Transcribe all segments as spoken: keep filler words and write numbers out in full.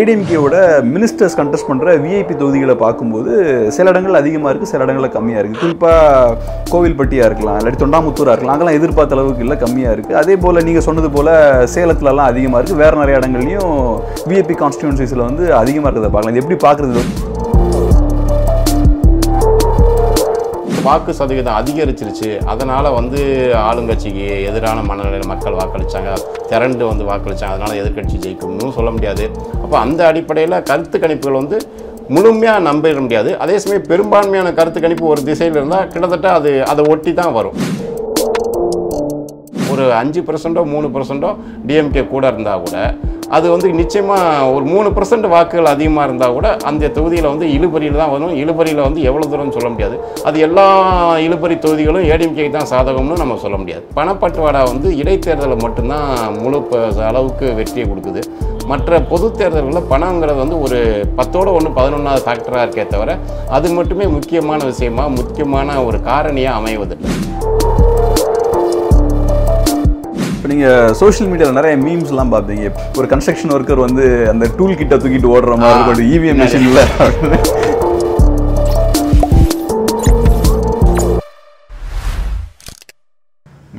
ஏடிஎம்கேவோட ministers contest பண்ணுற VIP தொகுதிகளை பார்க்கும்போது சில இடங்கள் அதிகமாக இருக்குது, சில இடங்களில் கம்மியாக இருக்குது. குறிப்பாக கோவில்பட்டியாக இருக்கலாம், இல்லாட்டி தொண்டாமுத்தூராக இருக்கலாம், அங்கெல்லாம் எதிர்பார்த்த அளவுக்கு இல்லை, கம்மியாக இருக்குது. அதே போல் நீங்கள் சொன்னது போல் சேலத்துலலாம் அதிகமாக இருக்குது, வேறு நிறைய இடங்கள்லையும் விஐபி கான்ஸ்டிடுவன்சிஸில் வந்து அதிகமாக இருக்கிறத பார்க்கலாம். இது எப்படி பார்க்குறது? வாக்கு சதவீதம் அதிகரிச்சிருச்சு, அதனால் வந்து ஆளுங்கட்சிக்கு எதிரான மனநிலையில் மக்கள் வாக்களித்தாங்க, திரண்டு வந்து வாக்களித்தாங்க, அதனால் எதிர்கட்சி ஜெயிக்கணும்னு சொல்ல முடியாது. அப்போ அந்த அடிப்படையில் கருத்து கணிப்புகள் வந்து முழுமையாக நம்பிட முடியாது. அதே சமயம் பெரும்பான்மையான கருத்து கணிப்பு ஒரு திசையில் இருந்தால் கிட்டத்தட்ட அது அதை ஒட்டி தான் வரும். ஒரு அஞ்சு பர்சன்டோ மூணு பர்சன்டோ டிஎம்கே கூட இருந்தால் கூட அது வந்து நிச்சயமாக ஒரு மூணு பர்சன்ட் வாக்குகள் அதிகமாக இருந்தால் கூட அந்த தொகுதியில் வந்து இழுபறியில் தான் வரும். இழுபறியில் வந்து எவ்வளோ தூரம்னு சொல்ல முடியாது. அது எல்லா இழுபறி தொகுதிகளும் ஏடிஎம்கேக்கு தான் சாதகம்னு நம்ம சொல்ல முடியாது. பணப்பட்டுவாடா வந்து இடைத்தேர்தலை மட்டும்தான் முழு அளவுக்கு வெற்றியை கொடுக்குது. மற்ற பொது தேர்தல்களில் பணங்கிறது வந்து ஒரு பத்தோட ஒன்று பதினொன்றாவது ஃபேக்டராக இருக்கே தவிர அது மட்டுமே முக்கியமான விஷயமாக முக்கியமான ஒரு காரணியாக அமைவதில்லை. இப்போ நீங்கள் சோஷியல் மீடியாவில் நிறைய மீம்ஸ்லாம் பார்ப்பீங்க. ஒரு கன்ஸ்ட்ரக்ஷன் ஒர்க்கர் வந்து அந்த டூல் கிட்ட தூக்கிட்டு ஓடுற மாதிரி ஒரு இவிஎம் மிஷினில்.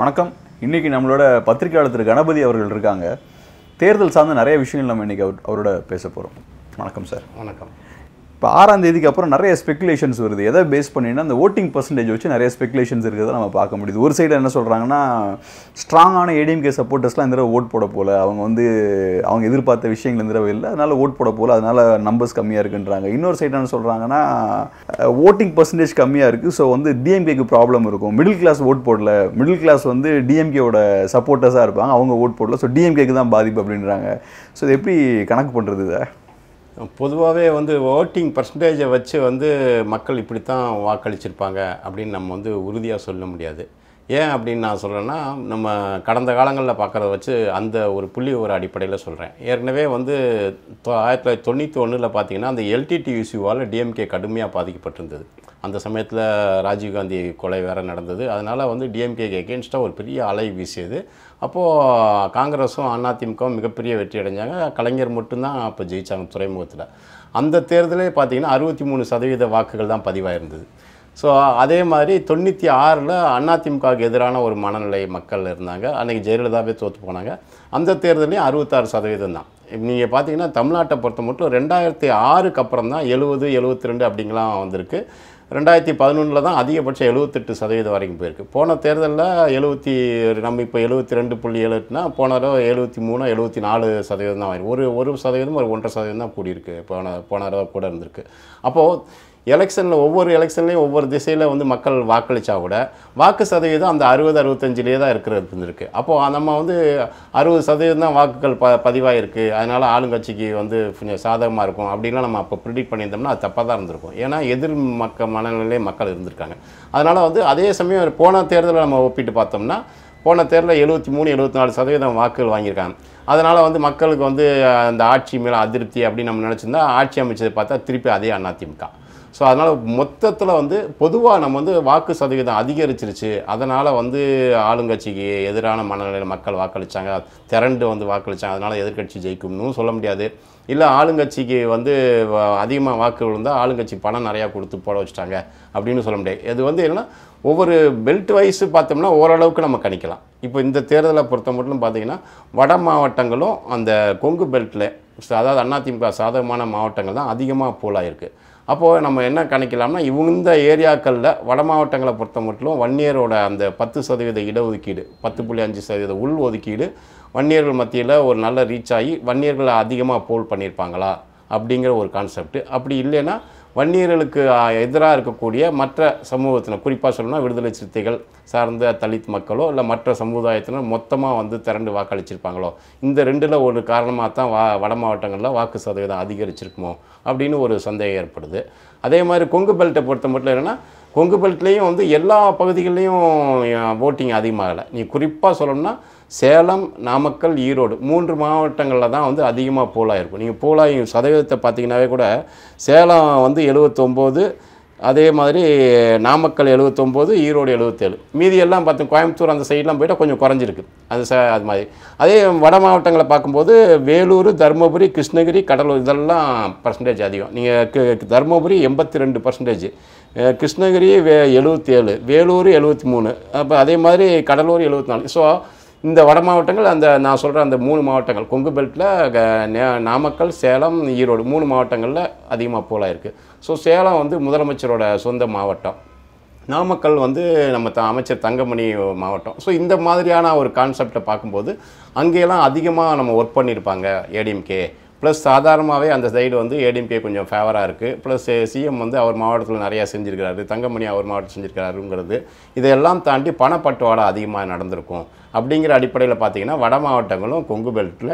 வணக்கம், இன்றைக்கி நம்மளோட பத்திரிகையாளர் திரு கணபதி அவர்கள் இருக்காங்க. தேர்தல் சார்ந்த நிறைய விஷயங்கள் நம்ம இன்றைக்கி அவர் அவரோட பேச போகிறோம். வணக்கம் சார். வணக்கம். இப்போ ஆறாம் தேதிக்கு அப்புறம் நிறைய ஸ்பெகுலேஷன்ஸ் வருது. எதை பேஸ் பண்ணினா அந்த ஓட்டிங் பர்சன்டேஜ் வச்சு நிறைய ஸ்பெகுலேஷன்ஸ் இருக்கிறத நம்ம பார்க்க முடியுது. ஒரு சைடு என்ன சொல்கிறாங்கன்னா, ஸ்ட்ராங்கான ஏடிஎம்கே சப்போர்ட்டர்ஸ்லாம் இந்த தடவை ஓட் போட போகல, அவங்க வந்து அவங்க எதிர்பார்த்த விஷயங்கள் இந்த தடவை இல்லை, அதனால் ஓட் போட போகல, அதனால் நம்பர்ஸ் கம்மியாக இருக்குன்றாங்க. இன்னொரு சைடு என்ன சொல்கிறாங்கன்னா, ஓட்டிங் பர்சன்டேஜ் கம்மியாக இருக்குது, ஸோ வந்து டிஎம்கேக்கு ப்ராப்ளம் இருக்கும், மிடில் கிளாஸ் ஓட் போடல, மிடில் கிளாஸ் வந்து டிஎம்கேவோட சப்போர்ட்டர்ஸாக இருப்பாங்க, அவங்க ஓட் போடல, ஸோ டிஎம்கேக்கு தான் பாதிப்பு அப்படின்றாங்க. ஸோ இது எப்படி கணக்கு பண்ணுறது? இதை பொதுவாகவே வந்து ஓட்டிங் பர்சன்டேஜை வச்சு வந்து மக்கள் இப்படி தான் வாக்களிச்சிருப்பாங்க அப்படின்னு நம்ம வந்து உறுதியாக சொல்ல முடியாது. ஏன் அப்படின்னு நான் சொல்கிறேன்னா, நம்ம கடந்த காலங்களில் பார்க்குறத வச்சு அந்த ஒரு புள்ளி ஒரு அடிப்படையில் சொல்கிறேன். ஏற்கனவே வந்து ஆயிரத்தி தொள்ளாயிரத்தி தொண்ணூற்றி ஒன்றில் பார்த்தீங்கன்னா அந்த எல்டிடியூசியூவால் டிஎம்கே கடுமையாக பாதிக்கப்பட்டிருந்தது. அந்த சமயத்தில் ராஜீவ்காந்தி கொலை வேறு நடந்தது, அதனால் வந்து டிஎம்கேக்கு எகென்ஸ்டாக ஒரு பெரிய அலை வீசியது. அப்போது காங்கிரஸும் அதிமுகவும் மிகப்பெரிய வெற்றி அடைஞ்சாங்க, கலைஞர் மட்டும்தான் அப்போ ஜெயித்தாங்க துறைமுகத்தில். அந்த தேர்தலே பார்த்திங்கன்னா அறுபத்தி மூணு சதவீத வாக்குகள் தான் பதிவாயிருந்தது. ஸோ அதே மாதிரி தொண்ணூற்றி ஆறில் அதிமுகவுக்கு எதிரான ஒரு மனநிலை மக்கள் இருந்தாங்க, அன்றைக்கி ஜெயலலிதாவே தோற்று போனாங்க. அந்த தேர்தலையும் அறுபத்தாறு சதவீதம் தான். நீங்கள் பார்த்தீங்கன்னா தமிழ்நாட்டை பொறுத்த மட்டும் ரெண்டாயிரத்தி ஆறுக்கு அப்புறம் தான் எழுபது எழுபத்தி ரெண்டு அப்படிங்கலாம் வந்திருக்கு. ரெண்டாயிரத்தி பதினொன்றில் தான் அதிகபட்சம் எழுபத்தெட்டு சதவீதம் வரைக்கும் போயிருக்கு. போன தேர்தலில் எழுபத்தி நம்ம இப்போ எழுபத்தி ரெண்டு புள்ளி எழுபத்துனா போன தடவை எழுபத்தி மூணு எழுபத்தி நாலு சதவீதம் தான் ஆயிருக்கு. ஒரு ஒரு சதவீதம் ஒரு ஒன்றரை சதவீதம் தான் கூடியிருக்கு, போன போன தடவை கூட இருந்திருக்கு. அப்போது எலெக்ஷனில் ஒவ்வொரு எலெக்ஷன்லேயும் ஒவ்வொரு திசையில் வந்து மக்கள் வாக்களித்தா கூட வாக்கு சதவீதம் அந்த அறுபது அறுபத்தஞ்சிலே தான் இருக்கிறது இருக்குது. அப்போது நம்ம வந்து அறுபது சதவீதம் தான் வாக்குகள் ப பதிவாயிருக்கு, அதனால் ஆளுங்கட்சிக்கு வந்து கொஞ்சம் சாதகமாக இருக்கும் அப்படின்லாம் நம்ம அப்போ ப்ரிடிக்ட் பண்ணியிருந்தோம்னா அது தப்பாக தான் இருந்திருக்கும். ஏன்னா எதிர் மக்க மனநிலையிலே மக்கள் இருந்திருக்காங்க. அதனால் வந்து அதே சமயம் போன தேர்தலில் நம்ம ஒப்பிட்டு பார்த்தோம்னா போன தேர்தலில் எழுபத்தி மூணு எழுபத்தி நாலு சதவீதம் வாக்குகள் வாங்கியிருக்காங்க. அதனால் வந்து மக்களுக்கு வந்து அந்த ஆட்சி மேலே அதிருப்தி அப்படின்னு நம்ம நினச்சிருந்தா ஆட்சி அமைச்சதை பார்த்தா திருப்பி அதே அதிமுக. ஸோ அதனால் மொத்தத்தில் வந்து பொதுவாக நம்ம வந்து வாக்கு சதவீதம் அதிகரிச்சிருச்சு, அதனால் வந்து ஆளுங்கட்சிக்கு எதிரான மனநிலையில் மக்கள் வாக்களித்தாங்க, திரண்டு வந்து வாக்களித்தாங்க, அதனால் எதிர்கட்சி ஜெயிக்கும்னு சொல்ல முடியாது. இல்லை ஆளுங்கட்சிக்கு வந்து அதிகமாக வாக்கு விழுந்தால் ஆளுங்கட்சி பணம் நிறையா கொடுத்து போட வச்சுட்டாங்க அப்படின்னு சொல்ல முடியாது. இது வந்து என்னென்னா ஒவ்வொரு பெல்ட் வைஸு பார்த்தோம்னா ஓரளவுக்கு நம்ம கணிக்கலாம். இப்போ இந்த தேர்தலை பொறுத்த மட்டும் பார்த்திங்கன்னா வட மாவட்டங்களும் அந்த கொங்கு பெல்ட்டில் அதாவது அதிமுக சாதகமான மாவட்டங்கள் தான் அதிகமாக போலாயிருக்கு. அப்போது நம்ம என்ன கணிக்கலாம்னா இவங்க இந்த ஏரியாக்களில் வட மாவட்டங்களை பொறுத்த மட்டும் வன்னியரோட அந்த பத்து சதவீத இடஒதுக்கீடு பத்து புள்ளி அஞ்சு சதவீத உள் ஒதுக்கீடு வன்னியர்கள் மத்தியில் ஒரு நல்ல ரீச் ஆகி வன்னியர்களை அதிகமாக போல் பண்ணியிருப்பாங்களா அப்படிங்கிற ஒரு கான்செப்ட். அப்படி இல்லைன்னா வன்னியர்களுக்கு எதிராக இருக்கக்கூடிய மற்ற சமூகத்தினர், குறிப்பாக சொல்லணும்னா விடுதலை சிறுத்தைகள் சார்ந்த தலித் மக்களோ இல்லை மற்ற சமுதாயத்தினர் மொத்தமாக வந்து திரண்டு வாக்களிச்சிருப்பாங்களோ, இந்த ரெண்டில் ஒரு காரணமாக தான் வா வட மாவட்டங்களில் வாக்கு சதவீதம் அதிகரிச்சிருக்குமோ அப்படின்னு ஒரு சந்தேகம் ஏற்படுது. அதே மாதிரி கொங்கு பெல்ட்டை பொறுத்த மட்டும் என்னென்னா கொங்கு பெல்ட்லேயும் வந்து எல்லா பகுதிகளிலையும் ஓட்டிங் அதிகமாகலை. நீ குறிப்பாக சொல்லணும்னா சேலம், நாமக்கல், ஈரோடு மூன்று மாவட்டங்களில் தான் வந்து அதிகமாக போலாக இருக்கும். நீங்கள் போலாக சதவீதத்தை பார்த்தீங்கன்னாவே கூட சேலம் வந்து எழுபத்தொம்போது அதே மாதிரி நாமக்கல் எழுபத்தொம்போது ஈரோடு எழுபத்தேழு மீதியெல்லாம் பார்த்து கோயம்புத்தூர் அந்த சைடெலாம் போயிட்டால் கொஞ்சம் குறைஞ்சிருக்கு அது ச அது மாதிரி அதே வட மாவட்டங்களை பார்க்கும்போது வேலூர் தருமபுரி கிருஷ்ணகிரி கடலூர் இதெல்லாம் பர்சன்டேஜ் அதிகம் நீங்கள் தருமபுரி எண்பத்தி ரெண்டு பர்சன்டேஜ் கிருஷ்ணகிரி வே எழுபத்தேழு வேலூர் எழுபத்தி மூணு அப்போ அதே மாதிரி கடலூர் எழுபத்தி நாலு ஸோ இந்த வட மாவட்டங்கள் அந்த நான் சொல்கிற அந்த மூணு மாவட்டங்கள் கொங்கு பெல்ட்டில் நாமக்கல் சேலம் ஈரோடு மூணு மாவட்டங்களில் அதிகமாக போல இருக்குது ஸோ சேலம் வந்து முதலமைச்சரோட சொந்த மாவட்டம் நாமக்கல் வந்து நம்ம த அமைச்சர் தங்கமணி மாவட்டம் ஸோ இந்த மாதிரியான ஒரு கான்செப்டை பார்க்கும்போது அங்கேயெல்லாம் அதிகமாக நம்ம ஒர்க் பண்ணியிருப்பாங்க ஏடிஎம்கே ப்ளஸ் சாதாரணமாகவே அந்த சைடு வந்து ஏடிஎம்கே கொஞ்சம் ஃபேவராக இருக்குது ப்ளஸ் சிஎம் வந்து அவர் மாவட்டத்தில் நிறையா செஞ்சுருக்கிறாரு தங்கமணி அவர் மாவட்டம் செஞ்சுருக்கிறாருங்கிறது இதையெல்லாம் தாண்டி பணப்பட்டுவாடா அதிகமாக நடந்திருக்கும் அப்படிங்கிற அடிப்படையில் பார்த்திங்கன்னா வட மாவட்டங்களும் கொங்கு பெல்ட்டில்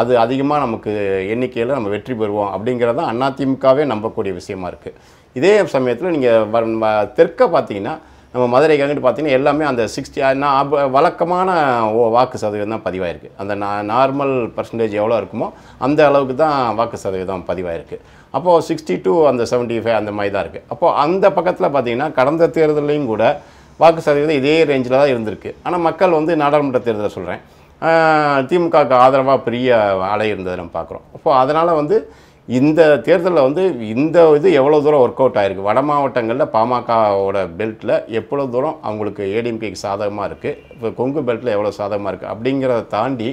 அது அதிகமாக நமக்கு எண்ணிக்கையில் நம்ம வெற்றி பெறுவோம் அப்படிங்கிறத அதிமுகவே நம்பக்கூடிய விஷயமா இருக்குது இதே சமயத்தில் நீங்கள் தெற்க பார்த்திங்கன்னா நம்ம மதுரைக்கு அங்கிட்டு பார்த்திங்கன்னா எல்லாமே அந்த சிக்ஸ்டி நான் வழக்கமான வாக்கு சதவீதம் தான் பதிவாயிருக்கு அந்த நார்மல் பர்சன்டேஜ் எவ்வளோ இருக்குமோ அந்த அளவுக்கு தான் வாக்கு சதவீதம் பதிவாயிருக்கு அப்போது சிக்ஸ்டி டூ அந்த செவன்ட்டி ஃபைவ் அந்த மாதிரி தான் இருக்குது அப்போது அந்த பக்கத்தில் பார்த்திங்கன்னா கடந்த தேர்தலையும் கூட வாக்கு சதவீதம் இதே ரேஞ்சில் தான் இருந்திருக்கு ஆனால் மக்கள் வந்து நாடாளுமன்ற தேர்தலை சொல்கிறேன் திமுகவுக்கு ஆதரவாக பெரிய அலை இருந்ததை நம்ம பார்க்குறோம் அப்போது அதனால் வந்து இந்த தேர்தலில் வந்து இந்த இது எவ்வளோ தூரம் ஒர்க் அவுட் ஆகிருக்கு வட மாவட்டங்களில் பாமகவோட பெல்ட்டில் எவ்வளோ தூரம் அவங்களுக்கு ஏடிஎம்கேக்கு சாதகமாக இருக்குது இப்போ கொங்கு பெல்ட்டில் எவ்வளோ சாதகமாக இருக்குது அப்படிங்கிறத தாண்டி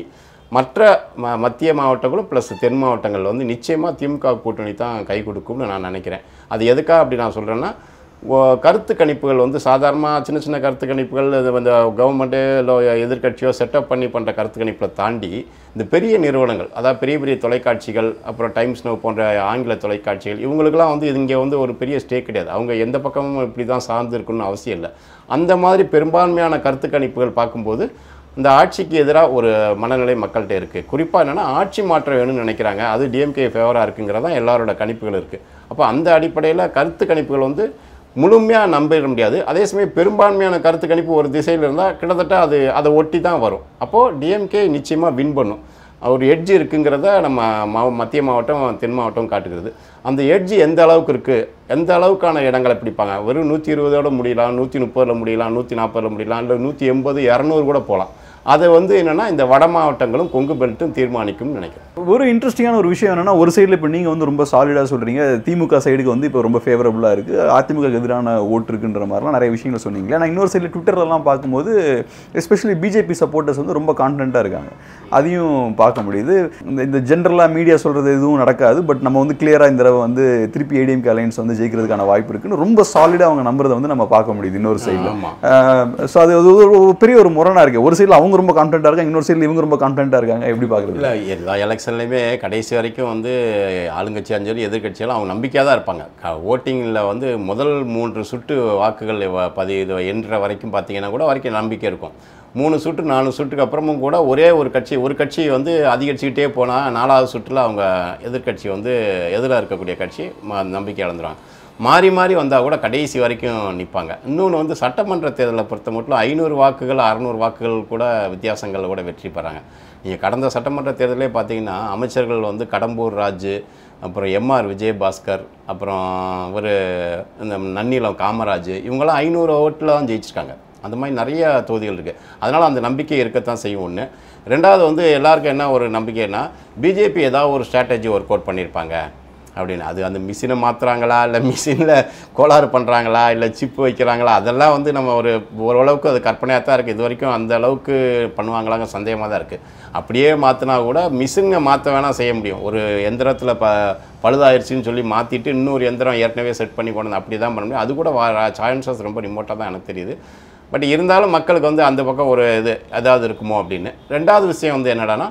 மற்ற ம மத்திய மாவட்டங்களும் ப்ளஸ் தென் மாவட்டங்கள் வந்து நிச்சயமாக திமுக கூட்டணி தான் கை கொடுக்கும்னு நான் நினைக்கிறேன் அது எதுக்காக அப்படி நான் சொல்கிறேன்னா கருத்து கணிப்புகள் வந்து சாதாரணமாக சின்ன சின்ன கருத்து கணிப்புகள் இந்த கவர்மெண்ட்டு இல்லை எதிர்கட்சியோ செட்டப் பண்ணி பண்ணுற கருத்து கணிப்பில் தாண்டி இந்த பெரிய நிறுவனங்கள் அதாவது பெரிய பெரிய தொலைக்காட்சிகள் அப்புறம் டைம்ஸ் நவ் போன்ற ஆங்கில தொலைக்காட்சிகள் இவங்களுக்கெல்லாம் வந்து இங்கே வந்து ஒரு பெரிய ஸ்டே கிடையாது அவங்க எந்த பக்கமும் இப்படி தான் சார்ந்து இருக்கணும்னு அவசியம் இல்லை அந்த மாதிரி பெரும்பான்மையான கருத்து கணிப்புகள் பார்க்கும்போது இந்த ஆட்சிக்கு எதிராக ஒரு மனநிலை மக்கள்கிட்ட இருக்குது குறிப்பாக என்னென்னா ஆட்சி மாற்றம் வேணும்னு நினைக்கிறாங்க அது டிஎம்கே ஃபேவராக இருக்குங்கிறதான் எல்லாரோட கணிப்புகள் இருக்குது அப்போ அந்த அடிப்படையில் கருத்து கணிப்புகள் வந்து முழுமையாக நம்பிட முடியாது அதே சமயம் பெரும்பான்மையான கருத்து கணிப்பு ஒரு திசையில் இருந்தால் கிட்டத்தட்ட அது அதை ஒட்டி தான் வரும் அப்போது டிஎம்கே நிச்சயமாக வின் பண்ணும் ஒரு எட்ஜ் இருக்குங்கிறத நம்ம மா மத்திய மாவட்டம் தென் மாவட்டம் காட்டுகிறது அந்த எட்ஜ் எந்த அளவுக்கு இருக்குது எந்த அளவுக்கான இடங்களை பிடிப்பாங்க வெறும் நூற்றி இருபதோடு முடியலாம் நூற்றி முப்பதில் முடியலாம் நூற்றி நாற்பதில் முடியலாம் இல்லை நூற்றி எண்பது இரநூறு கூட போகலாம் அதை வந்து என்னென்னா இந்த வட மாவட்டங்களும் கொங்கு பெல்ட்டும் தீர்மானிக்கும்னு நினைக்கிறேன் ஒரு இன்ட்ரெஸ்டிங்கான ஒரு விஷயம் என்னென்னா ஒரு சைடில் இப்போ நீங்கள் வந்து ரொம்ப சாலிடாக சொல்கிறீங்க திமுக சைடுக்கு வந்து இப்போ ரொம்ப ஃபேவரபுளாக இருக்குது அதிமுக எதிரான ஓட்டு இருக்குன்ற மாதிரிலாம் நிறைய விஷயங்கள் சொன்னீங்களே ஆனால் இன்னொரு சைடில் ட்விட்டர்லாம் பார்க்கும்போது எஸ்பெஷலி பிஜேபி சப்போர்ட்டர்ஸ் வந்து ரொம்ப கான்ஃபிடென்ட்டாக இருக்காங்க அதையும் பார்க்க முடியுது இந்த ஜென்ரலாக மீடியா சொல்கிறது எதுவும் நடக்காது பட் நம்ம வந்து கிளியராக இந்த தடவை வந்து திருப்பி ஏடிஎம்கே அலையன்ஸ் வந்து ஜெயிக்கிறதுக்கான வாய்ப்பு இருக்குன்னு ரொம்ப சாலிடாக அவங்க நம்புறதை வந்து நம்ம பார்க்க முடியுது இன்னொரு சைடில் ஸோ அது ஒரு பெரிய ஒரு முரணாக இருக்குது ஒரு சைடில் அவங்க அவங்க ரொம்ப கான்ஃபிடென்ட்டாக இருக்காங்க இன்னொரு சைடில் இவங்க ரொம்ப கான்ஃபிடென்ட்டாக இருக்காங்க எப்படி பார்க்குறது இல்லை எல்லா எலெக்ஷன்லேயுமே கடைசி வரைக்கும் வந்து ஆளுங்கட்சியாக சரி எதிர்கட்சியெல்லாம் அவங்க நம்பிக்கையாக தான் இருப்பாங்க ஓட்டிங்கில் வந்து முதல் மூன்று சுட்டு வாக்குகள் பதி இது என்ற வரைக்கும் பார்த்தீங்கன்னா கூட வரைக்கும் நம்பிக்கை இருக்கும் மூணு சுட்டு நாலு சுட்டுக்கு அப்புறமும் கூட ஒரே ஒரு கட்சி ஒரு கட்சி வந்து அதிகரிச்சுக்கிட்டே போனால் நாலாவது சுற்றில் அவங்க எதிர்கட்சி வந்து எதிராக இருக்கக்கூடிய கட்சி நம்பிக்கை இழந்துடுவாங்க மாறி மாறி வந்தால் கூட கடைசி வரைக்கும் நிற்பாங்க இன்னொன்று வந்து சட்டமன்ற தேர்தலை பொறுத்த மட்டும் ஐநூறு வாக்குகள் அறநூறு வாக்குகள் கூட வித்தியாசங்கள் கூட வெற்றி பெறாங்க நீங்கள் கடந்த சட்டமன்ற தேர்தலே பார்த்தீங்கன்னா அமைச்சர்கள் வந்து கடம்பூர் ராஜு அப்புறம் எம்ஆர் விஜயபாஸ்கர் அப்புறம் ஒரு இந்த நன்னிலம் காமராஜ் இவங்களாம் ஐநூறு ஓட்டில் தான் ஜெயிச்சிருக்காங்க அந்த மாதிரி நிறைய தொகுதிகள் இருக்குது அதனால் அந்த நம்பிக்கை இருக்கத்தான் செய்யும் ஒன்று ரெண்டாவது வந்து எல்லாருக்கும் என்ன ஒரு நம்பிக்கைன்னா பிஜேபி ஏதாவது ஒரு ஸ்ட்ராட்டஜி ஒர்க் அவுட் பண்ணியிருப்பாங்க அப்படின்னு அது அந்த மிஷினை மாற்றுறாங்களா இல்லை மிஷினில் கோளாறு பண்ணுறாங்களா இல்லை சிப்பு வைக்கிறாங்களா அதெல்லாம் வந்து நம்ம ஒரு ஓரளவுக்கு அது கற்பனையாக தான் இருக்குது இது வரைக்கும் அந்த அளவுக்கு பண்ணுவாங்களாங்க சந்தேகமாக தான் இருக்குது அப்படியே மாற்றினா கூட மிஷினை மாற்ற வேணால் செய்ய முடியும் ஒரு எந்திரத்தில் ப பழுதாயிருச்சின்னு சொல்லி மாற்றிட்டு இன்னொரு எந்திரம் ஏற்கனவே செட் பண்ணி கொண்டு அப்படி தான் பண்ண முடியும் அது கூட சான்சஸ் ரொம்ப ரிமோட்டாக தான் எனக்கு தெரியுது பட் இருந்தாலும் மக்களுக்கு வந்து அந்த பக்கம் ஒரு இது ஏதாவது இருக்குமோ அப்படின்னு ரெண்டாவது விஷயம் வந்து என்னடானா